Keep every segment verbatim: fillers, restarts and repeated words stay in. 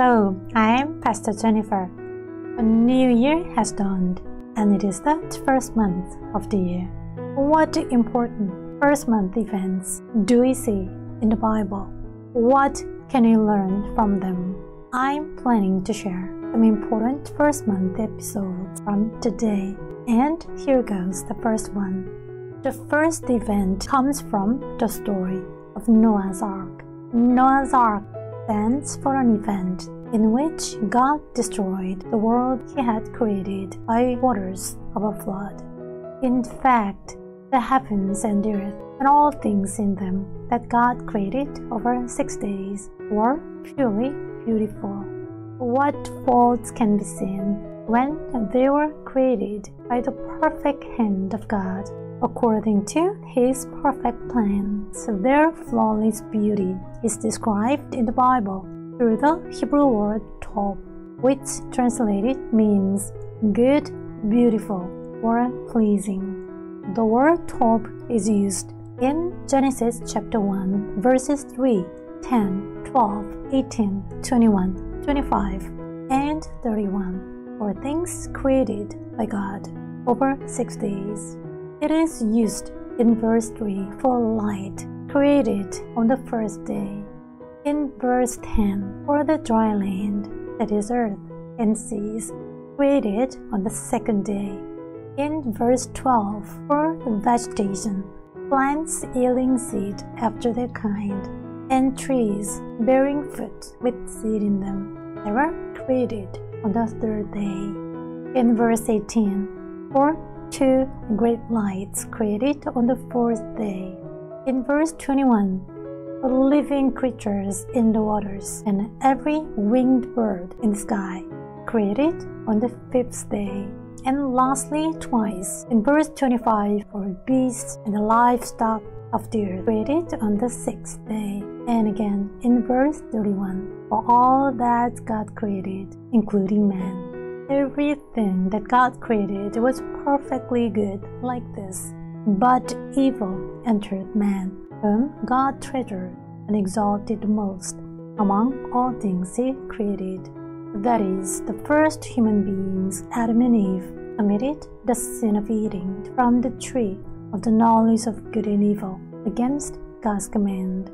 Hello, I am Pastor Jennifer. A new year has dawned, and it is the first month of the year. What important first month events do we see in the Bible? What can you learn from them? I'm planning to share some important first month episodes from today, and here goes the first one. The first event comes from the story of Noah's Ark. Noah's Ark stands for an event in which God destroyed the world he had created by waters of a flood. In fact, the heavens and the earth and all things in them that God created over six days were purely beautiful. What faults can be seen when they were created by the perfect hand of God, according to His perfect plans. Their flawless beauty is described in the Bible through the Hebrew word Tob, which translated means good, beautiful, or pleasing. The word Tob is used in Genesis chapter one, verses three, ten, twelve, eighteen, twenty-one, twenty-five, and thirty-one, for things created by God over six days. It is used in verse three for light created on the first day, in verse ten for the dry land, that is earth and seas, created on the second day, in verse twelve for vegetation, plants yielding seed after their kind, and trees bearing fruit with seed in them. They were created on the third day, in verse eighteen for two great lights created on the fourth day, in verse twenty-one for living creatures in the waters and every winged bird in the sky, created on the fifth day, and lastly twice in verse twenty-five for beasts and the livestock of the earth, created on the sixth day, and again in verse thirty-one for all that God created, including man. Everything that God created was perfectly good like this, but evil entered man, whom God treasured and exalted the most among all things he created. That is, the first human beings, Adam and Eve, committed the sin of eating from the tree of the knowledge of good and evil against God's command.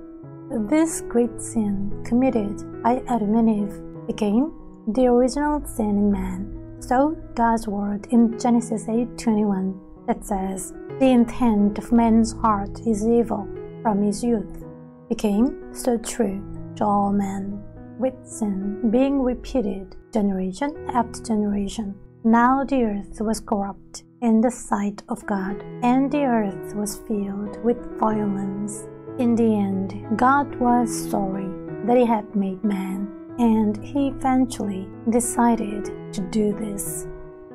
This great sin committed by Adam and Eve became the original sin in man. So God's word in Genesis eight twenty-one that says, "The intent of man's heart is evil from his youth," became so true to all men, with sin being repeated generation after generation. Now the earth was corrupt in the sight of God, and the earth was filled with violence. In the end, God was sorry that he had made man, and he eventually decided to do this.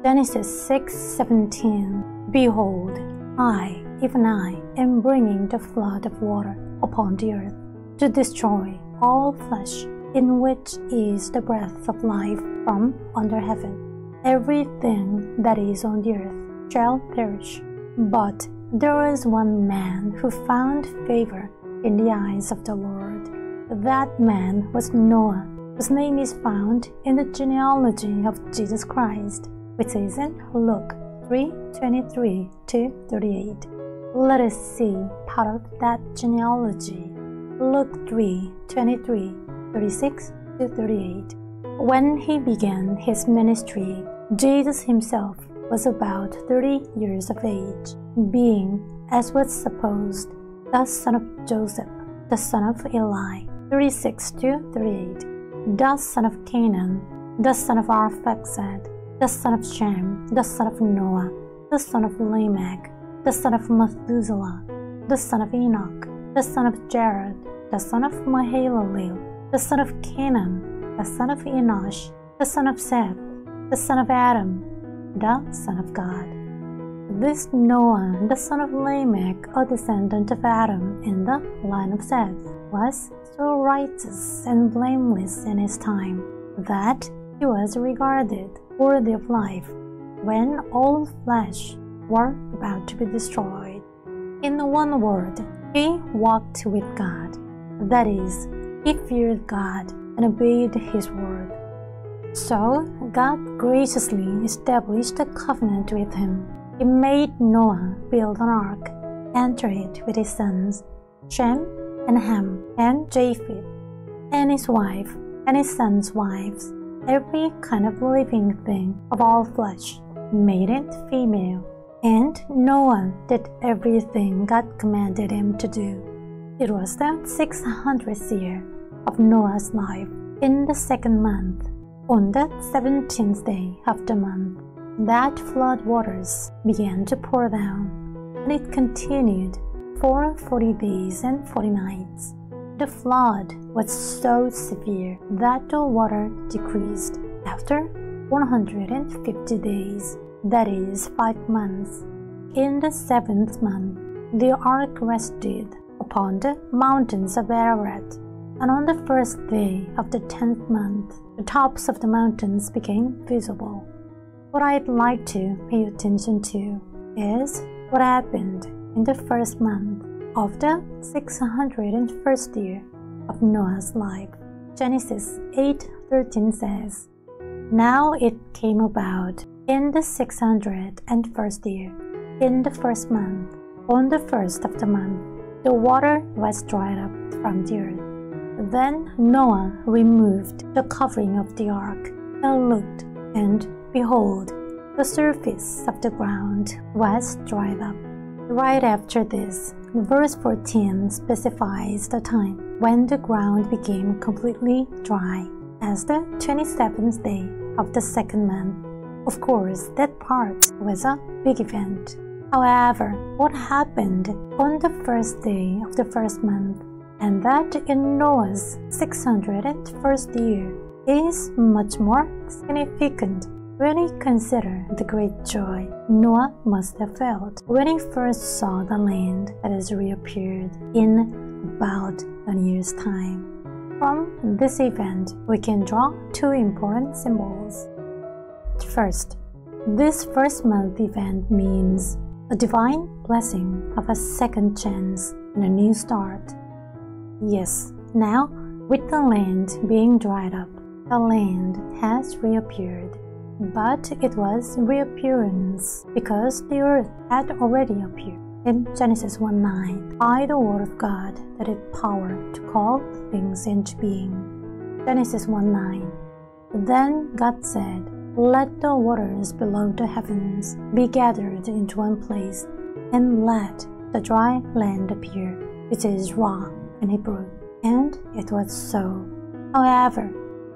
Genesis six seventeen, "Behold, I, even I, am bringing the flood of water upon the earth, to destroy all flesh, in which is the breath of life from under heaven. Everything that is on the earth shall perish." But there was one man who found favor in the eyes of the Lord. That man was Noah, whose name is found in the genealogy of Jesus Christ, which is in Luke three twenty-three to thirty-eight. Let us see part of that genealogy. Luke three twenty-three, thirty-six to thirty-eight. When he began his ministry, Jesus himself was about thirty years of age, being, as was supposed, the son of Joseph, the son of Eli, thirty-six to thirty-eight. The son of Canaan, the son of Arphaxad, the son of Shem, the son of Noah, the son of Lamech, the son of Methuselah, the son of Enoch, the son of Jared, the son of Mahalalel, the son of Canaan, the son of Enosh, the son of Seth, the son of Adam, the son of God. This Noah, the son of Lamech, a descendant of Adam in the line of Seth, was so righteous and blameless in his time that he was regarded worthy of life when all flesh were about to be destroyed. In one word, he walked with God. That is, he feared God and obeyed his word. So God graciously established a covenant with him. He made Noah build an ark, enter it with his sons, Shem and Ham and Japheth, and his wife and his sons' wives, every kind of living thing of all flesh, made it female. And Noah did everything God commanded him to do. It was the six hundredth year of Noah's life, in the second month, on the seventeenth day of the month, that flood waters began to pour down, and it continued for forty days and forty nights. The flood was so severe that the water decreased after one hundred fifty days, that is five months. In the seventh month, the ark rested upon the mountains of Ararat, and on the first day of the tenth month, the tops of the mountains became visible. What I'd like to pay attention to is what happened in the first month of the six hundred first year of Noah's life. Genesis eight thirteen says, "Now it came about in the six hundred first year, in the first month, on the first of the month, the water was dried up from the earth. Then Noah removed the covering of the ark, and looked, and behold, the surface of the ground was dried up." Right after this, verse fourteen specifies the time when the ground became completely dry, as the twenty-seventh day of the second month. Of course, that part was a big event. However, what happened on the first day of the first month, and that in Noah's six hundred first year, is much more significant when we consider the great joy Noah must have felt when he first saw the land that has reappeared in about a year's time. From this event, we can draw two important symbols. First, this first month event means a divine blessing of a second chance and a new start. Yes, now with the land being dried up, the land has reappeared. But it was reappearance because the earth had already appeared in Genesis one nine by the word of God that had power to call things into being. Genesis one nine. Then God said, "Let the waters below the heavens be gathered into one place, and let the dry land appear," which is Ra in Hebrew. And it was so. However,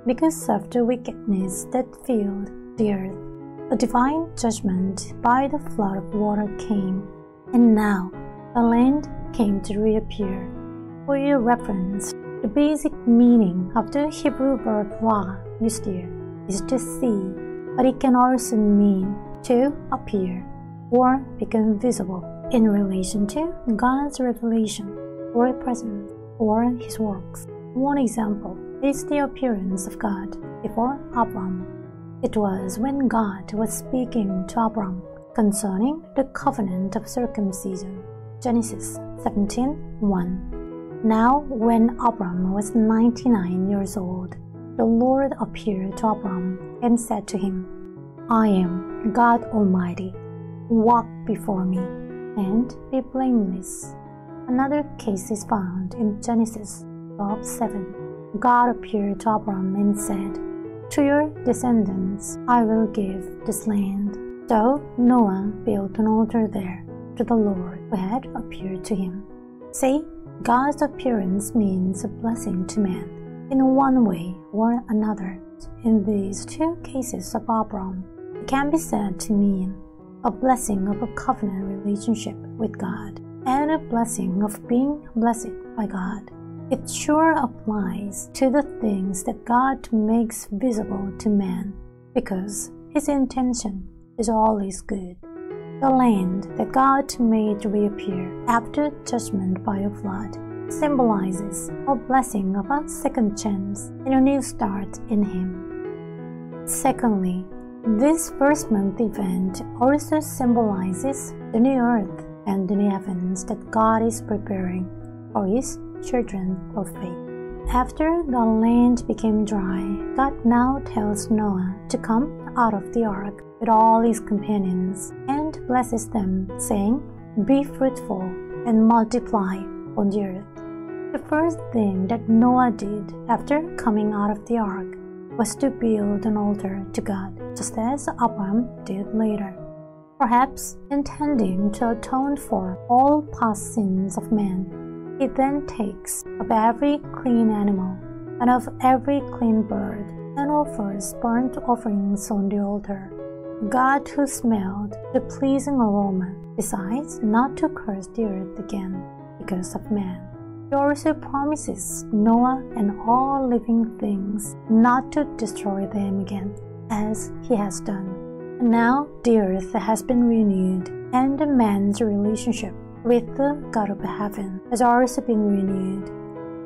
because of the wickedness that filled the earth, a divine judgment by the flood of water came, and now the land came to reappear. For your reference, the basic meaning of the Hebrew verb Ra, mystir, is to see, but it can also mean to appear or become visible in relation to God's revelation or presence or his works. One example is the appearance of God before Abram. It was when God was speaking to Abram concerning the covenant of circumcision. Genesis seventeen one. Now when Abram was ninety-nine years old, the Lord appeared to Abram and said to him, "I am God Almighty. Walk before me and be blameless." Another case is found in Genesis twelve seven. God appeared to Abram and said, "To your descendants I will give this land." So Noah built an altar there to the Lord who had appeared to him. See, God's appearance means a blessing to man in one way or another. In these two cases of Abram, it can be said to mean a blessing of a covenant relationship with God and a blessing of being blessed by God. It sure applies to the things that God makes visible to man, because his intention is always good. The land that God made reappear after judgment by a flood symbolizes a blessing of a second chance and a new start in him. Secondly, this first month event also symbolizes the new earth and the new heavens that God is preparing for his children of faith. After the land became dry, God now tells Noah to come out of the ark with all his companions and blesses them, saying, "Be fruitful and multiply on the earth." The first thing that Noah did after coming out of the ark was to build an altar to God, just as Abram did later, perhaps intending to atone for all past sins of man. He then takes of every clean animal and of every clean bird and offers burnt offerings on the altar. God, who smelled the pleasing aroma, decides not to curse the earth again because of man. He also promises Noah and all living things not to destroy them again, as he has done. Now the earth has been renewed, and man's relationship with the God of heaven has also been renewed.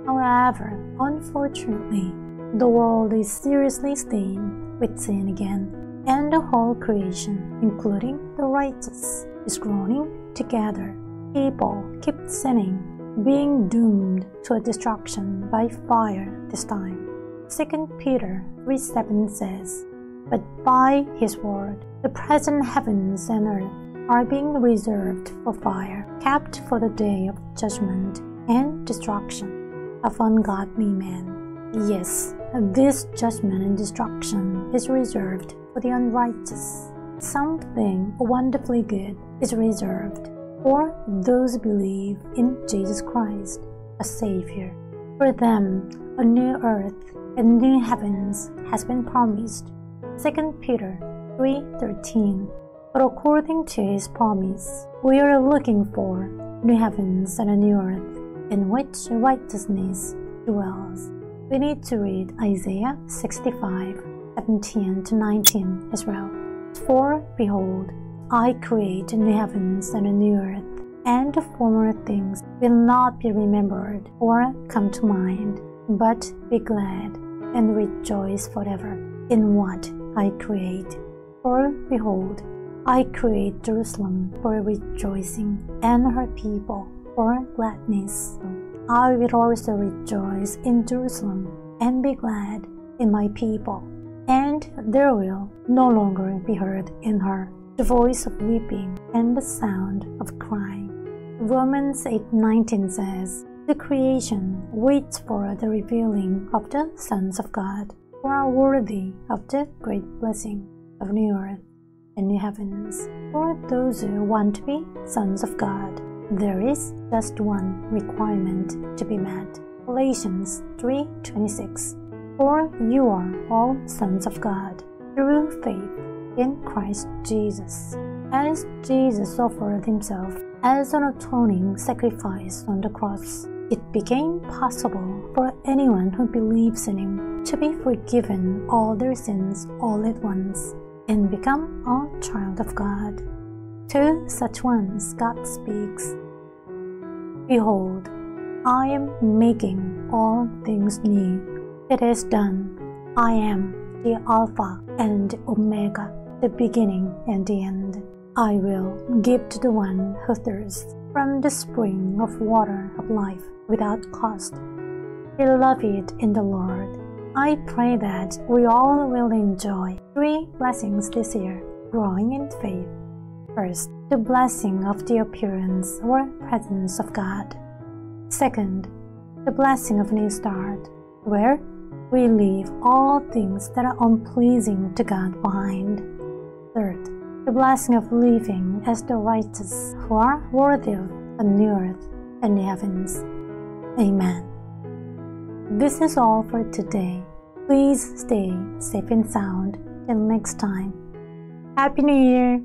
However, unfortunately, the world is seriously stained with sin again, and the whole creation, including the righteous, is groaning together. People keep sinning, being doomed to a destruction by fire this time. Second Peter three seven says, "But by his word the present heavens and earth are being reserved for fire, kept for the day of judgment and destruction of ungodly men." Yes, this judgment and destruction is reserved for the unrighteous. Something wonderfully good is reserved for those who believe in Jesus Christ, a Savior. For them, a new earth and new heavens has been promised. Second Peter three thirteen. But according to his promise, we are looking for new heavens and a new earth in which righteousness dwells. We need to read Isaiah sixty-five seventeen to nineteen as well. "For behold, I create new heavens and a new earth, and the former things will not be remembered or come to mind, but be glad and rejoice forever in what I create. For behold, I create Jerusalem for rejoicing, and her people for gladness. I will also rejoice in Jerusalem and be glad in my people, and there will no longer be heard in her the voice of weeping and the sound of crying." Romans eight nineteen says, "The creation waits for the revealing of the sons of God, who are worthy of the great blessing of new earth and new heavens." For those who want to be sons of God, there is just one requirement to be met. Galatians three twenty-six. "For you are all sons of God through faith in Christ Jesus, as Jesus offered himself as an atoning sacrifice on the cross. It became possible for anyone who believes in him to be forgiven all their sins all at once and become a child of God. To such ones God speaks, 'Behold, I am making all things new. It is done. I am the Alpha and Omega, the beginning and the end. I will give to the one who thirsts from the spring of water of life without cost.'" Beloved in the Lord, I pray that we all will enjoy three blessings this year, growing in faith. First, the blessing of the appearance or presence of God. Second, the blessing of a new start, where we leave all things that are unpleasing to God behind. Third, the blessing of living as the righteous who are worthy of a new earth and new heavens. Amen. This is all for today. Please stay safe and sound. Till next time. Happy New Year!